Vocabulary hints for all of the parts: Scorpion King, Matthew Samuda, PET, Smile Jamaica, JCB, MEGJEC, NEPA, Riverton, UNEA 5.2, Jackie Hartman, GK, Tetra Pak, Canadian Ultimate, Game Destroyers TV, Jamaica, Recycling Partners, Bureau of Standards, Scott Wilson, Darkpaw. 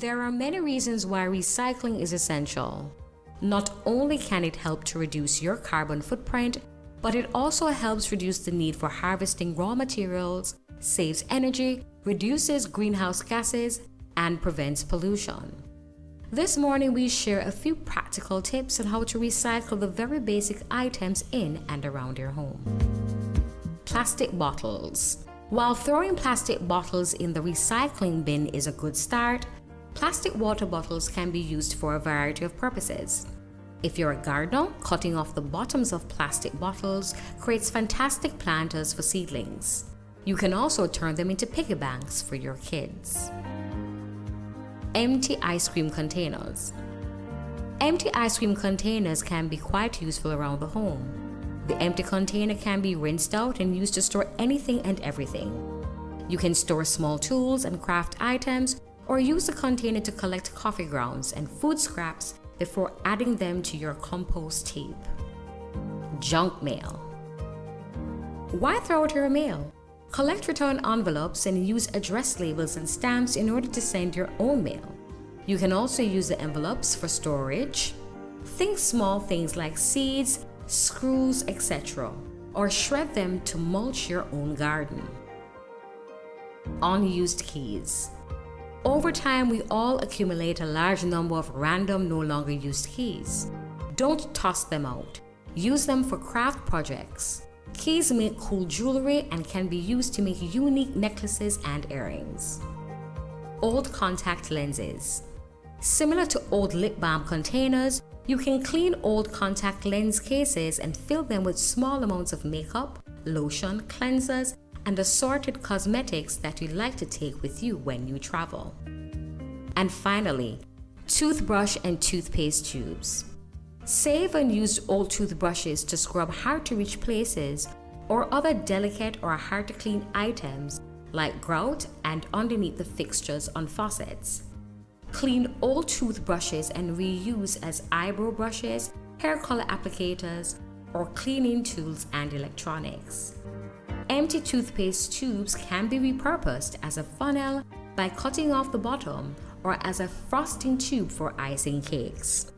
There are many reasons why recycling is essential. Not only can it help to reduce your carbon footprint, but it also helps reduce the need for harvesting raw materials, saves energy, reduces greenhouse gases, and prevents pollution. This morning, we share a few practical tips on how to recycle the very basic items in and around your home. Plastic bottles. While throwing plastic bottles in the recycling bin is a good start, plastic water bottles can be used for a variety of purposes. If you're a gardener, cutting off the bottoms of plastic bottles creates fantastic planters for seedlings. You can also turn them into piggy banks for your kids. Empty ice cream containers. Empty ice cream containers can be quite useful around the home. The empty container can be rinsed out and used to store anything and everything. You can store small tools and craft items, or use the container to collect coffee grounds and food scraps before adding them to your compost heap. Junk mail. Why throw out your mail? Collect return envelopes and use address labels and stamps in order to send your own mail. You can also use the envelopes for storage. Think small things like seeds, screws, etc., or shred them to mulch your own garden. Unused keys. Over time, we all accumulate a large number of random, no longer used keys. Don't toss them out. Use them for craft projects. Keys make cool jewelry and can be used to make unique necklaces and earrings. Old contact lenses. Similar to old lip balm containers, you can clean old contact lens cases and fill them with small amounts of makeup, lotion, cleansers, and assorted cosmetics that you like to take with you when you travel. And finally, toothbrush and toothpaste tubes. Save unused old toothbrushes to scrub hard-to-reach places or other delicate or hard-to-clean items like grout and underneath the fixtures on faucets. Clean old toothbrushes and reuse as eyebrow brushes, hair color applicators, or cleaning tools and electronics. Empty toothpaste tubes can be repurposed as a funnel by cutting off the bottom or as a frosting tube for icing cakes.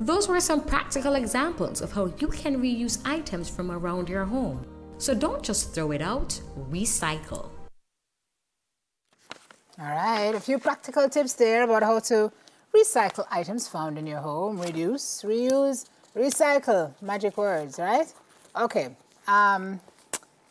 Those were some practical examples of how you can reuse items from around your home. So don't just throw it out, recycle. All right, a few practical tips there about how to recycle items found in your home. Reduce, reuse, recycle. Magic words, right? Okay,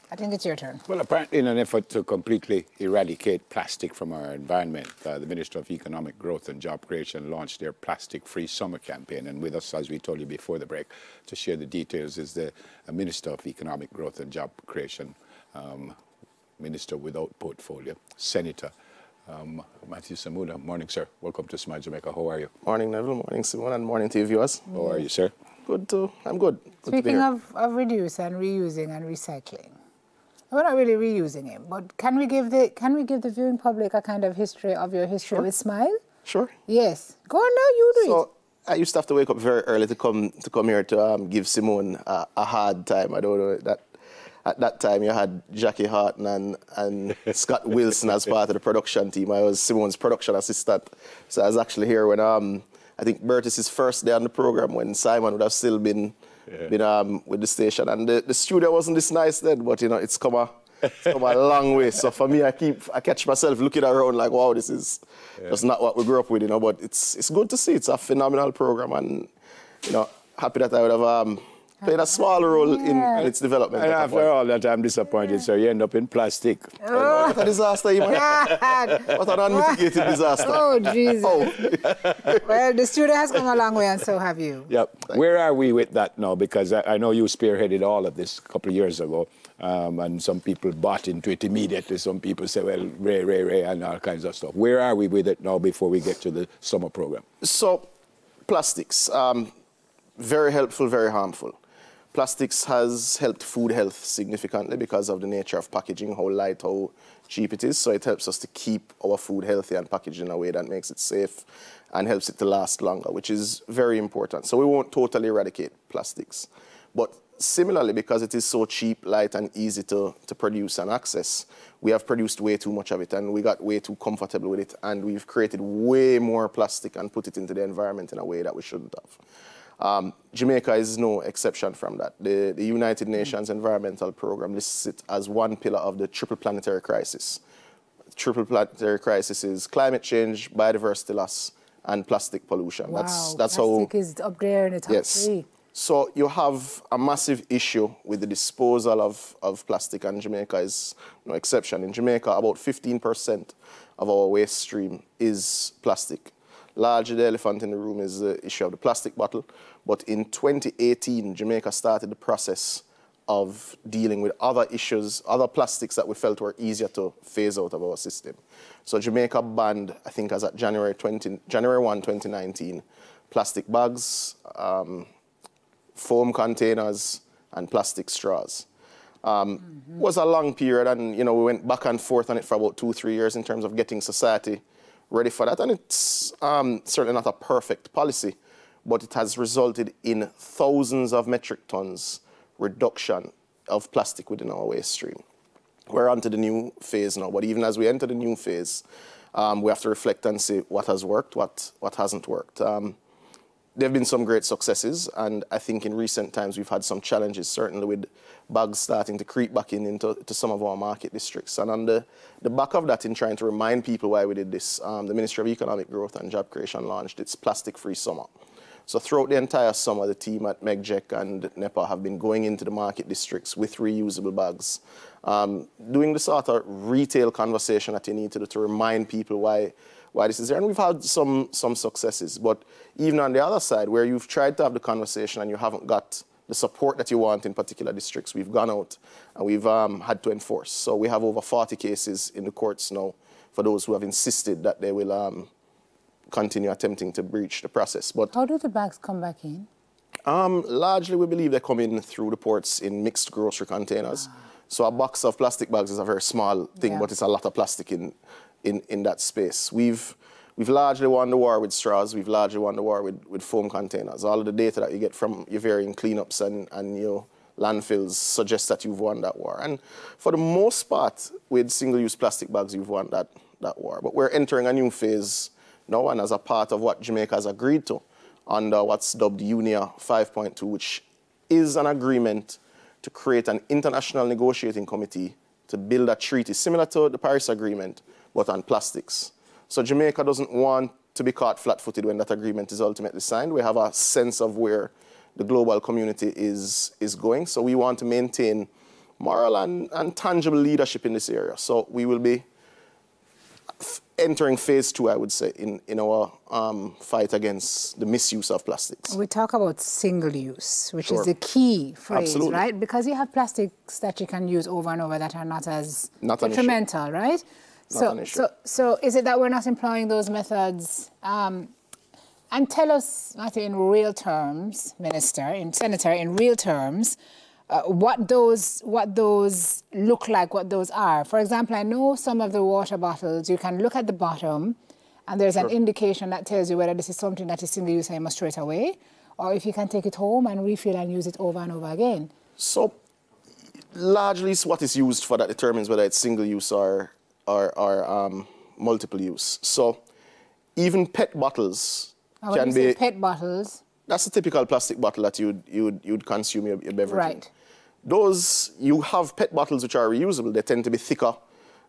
I think it's your turn. Well, apparently in an effort to completely eradicate plastic from our environment, the Minister of Economic Growth and Job Creation launched their Plastic-Free Summer Campaign. And with us, as we told you before the break, to share the details is the Minister of Economic Growth and Job Creation, Minister without portfolio, Senator Matthew Samuda. Morning, sir. Welcome to Smile Jamaica. How are you? Morning, Neville. Morning, Simone. And morning to you, viewers. Mm. How are you, sir? Good, too. I'm good. Speaking of reduce and reusing and recycling, we're not really reusing it, but can we give the viewing public a kind of history of your history with Smile? Sure. Yes. Go on now, you do it. So I used to have to wake up very early to come here to give Simone a hard time. I don't know that at that time you had Jackie Hartman and Scott Wilson as part of the production team. I was Simone's production assistant, so I was actually here when I think Bertus's first day on the program when Simon would have still been. Yeah. With the station, and the studio wasn't this nice then, but you know it's come a long way. So for me, I catch myself looking around like, wow, this is just not what we grew up with, you know. But it's good to see. It's a phenomenal program, and you know, happy that I would have played a small role in its development. And after all that, I'm disappointed, sir. You end up in plastic. Oh. What a disaster, you man. What an unmitigated disaster. Oh, Jesus. Oh. Well, the studio has come a long way, and so have you. Yep. Thanks. Where are we with that now? Because I know you spearheaded all of this a couple of years ago, and some people bought into it immediately. Some people say, well, ray, and all kinds of stuff. Where are we with it now before we get to the summer program? So, plastics. Very helpful, very harmful. Plastics has helped food health significantly because of the nature of packaging, how light, how cheap it is. So it helps us to keep our food healthy and packaged in a way that makes it safe and helps it to last longer, which is very important. So we won't totally eradicate plastics. But Similarly, because it is so cheap, light, and easy to produce and access, we have produced way too much of it, and we got way too comfortable with it, and we've created way more plastic and put it into the environment in a way that we shouldn't have. Jamaica is no exception from that. The United Nations Environmental Programme lists it as one pillar of the triple planetary crisis. Triple planetary crisis is climate change, biodiversity loss, and plastic pollution. Wow, that's plastic how, is up there in the top three. So you have a massive issue with the disposal of plastic, and Jamaica is no exception. In Jamaica, about 15% of our waste stream is plastic. Largely, the elephant in the room is the issue of the plastic bottle. But in 2018, Jamaica started the process of dealing with other issues, other plastics that we felt were easier to phase out of our system. So Jamaica banned, I think as at January 1, 2019, plastic bags, foam containers, and plastic straws. Was a long period, and you know, we went back and forth on it for about 2-3 years in terms of getting society ready for that. And it's certainly not a perfect policy, but it has resulted in thousands of metric tons reduction of plastic within our waste stream. We're onto the new phase now, but even as we enter the new phase, we have to reflect and see what has worked, what hasn't worked. There have been some great successes, and I think in recent times we've had some challenges, certainly with bags starting to creep back into some of our market districts. And on the back of that, in trying to remind people why we did this, the Ministry of Economic Growth and Job Creation launched its Plastic-Free Summer. So throughout the entire summer, the team at MEGJEC and NEPA have been going into the market districts with reusable bags, doing the sort of retail conversation that you need to do to remind people why this is there. And we've had some successes, but even on the other side, where you've tried to have the conversation and you haven't got the support that you want in particular districts, we've gone out and we've had to enforce. So we have over 40 cases in the courts now for those who have insisted that they will continue attempting to breach the process. But how do the bags come back in? Largely, we believe they come in through the ports in mixed grocery containers. Ah. So a box of plastic bags is a very small thing, but it's a lot of plastic in that space. We've largely won the war with straws. We've largely won the war with foam containers. All of the data that you get from your varying cleanups and your landfills suggests that you've won that war. And for the most part, with single-use plastic bags, you've won that war. But we're entering a new phase now, and as a part of what Jamaica has agreed to under what's dubbed UNEA 5.2, which is an agreement to create an international negotiating committee to build a treaty similar to the Paris Agreement, but on plastics. So Jamaica doesn't want to be caught flat-footed when that agreement is ultimately signed. We have a sense of where the global community is going. So we want to maintain moral and tangible leadership in this area. So we will be entering phase 2, I would say, in our fight against the misuse of plastics. We talk about single use, which is the key phrase, right? Because you have plastics that you can use over and over that are not as detrimental, right? So is it that we're not employing those methods? And tell us, Matthew, in real terms, Minister, Senator, in real terms, what those look like, what those are. For example, I know some of the water bottles, you can look at the bottom and there's an indication that tells you whether this is something that is single use and you must throw it away, or if you can take it home and refill and use it over and over again. So largely it's what is used for that determines whether it's single use or multiple use. So even PET bottles can be... PET bottles... That's a typical plastic bottle that you'd consume your beverage in. Those, you have PET bottles which are reusable. They tend to be thicker.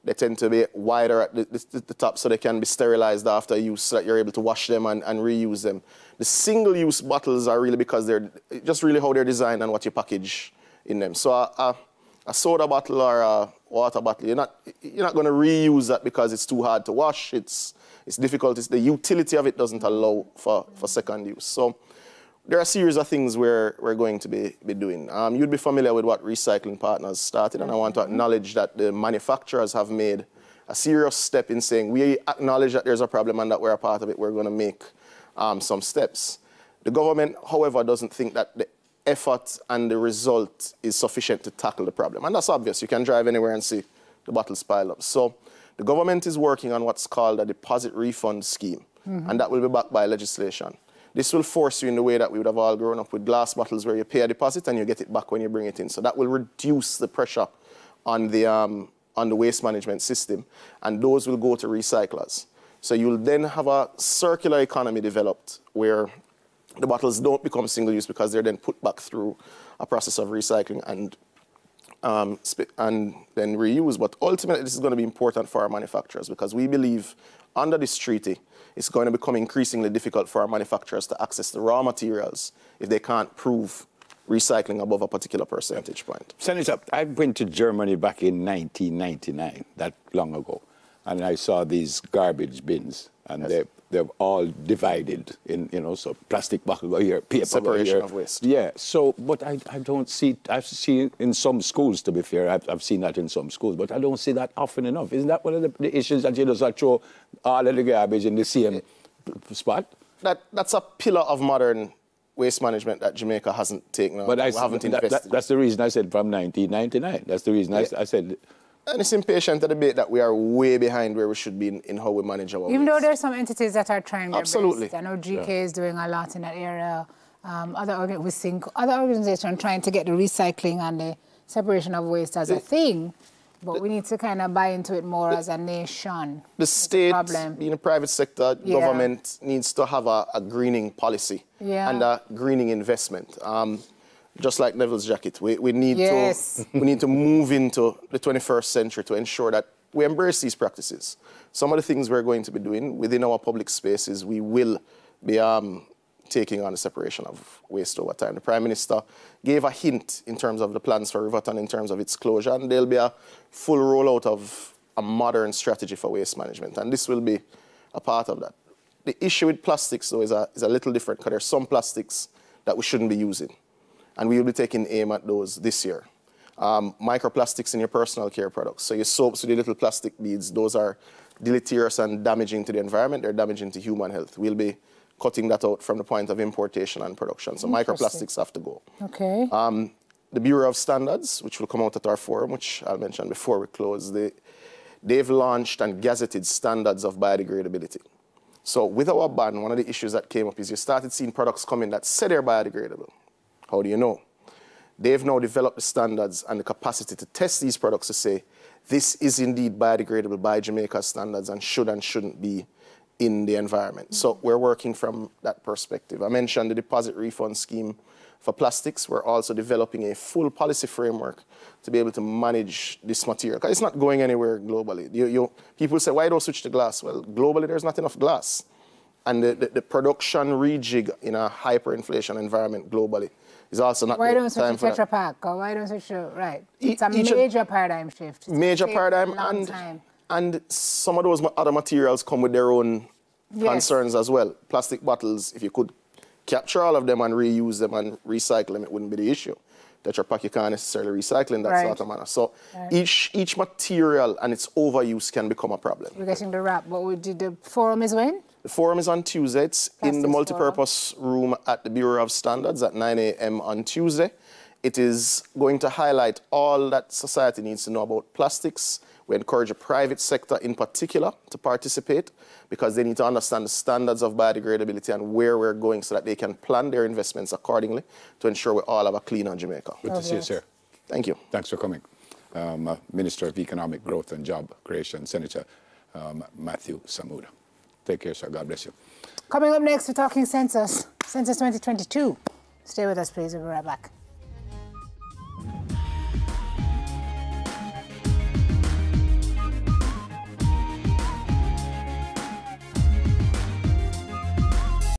They tend to be wider at the top, so they can be sterilized after use so that you're able to wash them and reuse them. The single-use bottles are really because they're just really how they're designed and what you package in them. So a soda bottle or a water bottle, you're not going to reuse that because it's too hard to wash. It's difficult. The utility of it doesn't allow for second use. So there are a series of things we're going to be doing. You'd be familiar with what Recycling Partners started, and I want to acknowledge that the manufacturers have made a serious step in saying, we acknowledge that there's a problem and that we're a part of it, we're going to make some steps. The government, however, doesn't think that the effort and the result is sufficient to tackle the problem. And that's obvious. You can drive anywhere and see the bottles pile up. So the government is working on what's called a deposit refund scheme, and that will be backed by legislation. This will force you in the way that we would have all grown up with glass bottles where you pay a deposit and you get it back when you bring it in. So that will reduce the pressure on the waste management system, and those will go to recyclers. So you'll then have a circular economy developed where the bottles don't become single-use because they're then put back through a process of recycling and then reuse. But ultimately, this is going to be important for our manufacturers because we believe under this treaty, it's going to become increasingly difficult for our manufacturers to access the raw materials if they can't prove recycling above a particular percentage point. Senator, I went to Germany back in 1999, that long ago, and I saw these garbage bins, and yes, they're all divided in, you know, so plastic bottle over here, paper separation over here. Of waste. Yeah, so, but I don't see, I've seen in some schools, to be fair, I've seen that in some schools, but I don't see that often enough. Isn't that one of the issues, that you just throw all of the garbage in the same spot? That's a pillar of modern waste management that Jamaica hasn't taken on. But I haven't invested. That's the reason I said from 1999. That's the reason I said. And it's impatient to debate that we are way behind where we should be in how we manage our waste. Even though there are some entities that are trying their best. I know GK is doing a lot in that area. Other organizations trying to get the recycling and the separation of waste as a thing. But we need to kind of buy into it more as a nation. The state, being a private sector, government needs to have a greening policy and a greening investment. Just like Neville's jacket, we need to move into the 21st century to ensure that we embrace these practices. Some of the things we're going to be doing within our public spaces, we will be taking on the separation of waste over time. The Prime Minister gave a hint in terms of the plans for Riverton, in terms of its closure, and there'll be a full rollout of a modern strategy for waste management, and this will be a part of that. The issue with plastics, though, is a little different, because there's some plastics that we shouldn't be using, and we will be taking aim at those this year. Microplastics in your personal care products, so your soaps with your little plastic beads, those are deleterious and damaging to the environment, they're damaging to human health. We'll be cutting that out from the point of importation and production. So microplastics have to go. Okay. The Bureau of Standards, which will come out at our forum, which I'll mention before we close, they've launched and gazetted standards of biodegradability. So with our ban, one of the issues that came up is you started seeing products come in that said they're biodegradable. How do you know? They've now developed the standards and the capacity to test these products to say, this is indeed biodegradable by Jamaica standards and should and shouldn't be in the environment. So we're working from that perspective. I mentioned the deposit refund scheme for plastics. We're also developing a full policy framework to be able to manage this material. It's not going anywhere globally. People say, why don't switch to glass? Well, globally, there's not enough glass. And the production rejig in a hyperinflation environment globally is also not the time for that. Why don't switch to Tetra Pak? Or why don't switch to, It's a major paradigm shift. It's major paradigm and some of those other materials come with their own concerns as well. Plastic bottles, if you could capture all of them and reuse them and recycle them, it wouldn't be the issue. Tetra Pak, you can't necessarily recycle in that sort of manner. So each material and its overuse can become a problem. We're getting the wrap. What we did, the forum is when? The forum is on Tuesday. It's in the multipurpose room at the Bureau of Standards at 9 a.m. on Tuesday. It is going to highlight all that society needs to know about plastics. We encourage the private sector in particular to participate because they need to understand the standards of biodegradability and where we're going so that they can plan their investments accordingly to ensure we all have a cleaner Jamaica. Good to see you, sir. Thank you. Thanks for coming. Minister of Economic Growth and Job Creation, Senator Matthew Samuda. Take care, sir. God bless you. Coming up next, we're talking census, Census 2022. Stay with us, please. We'll be right back.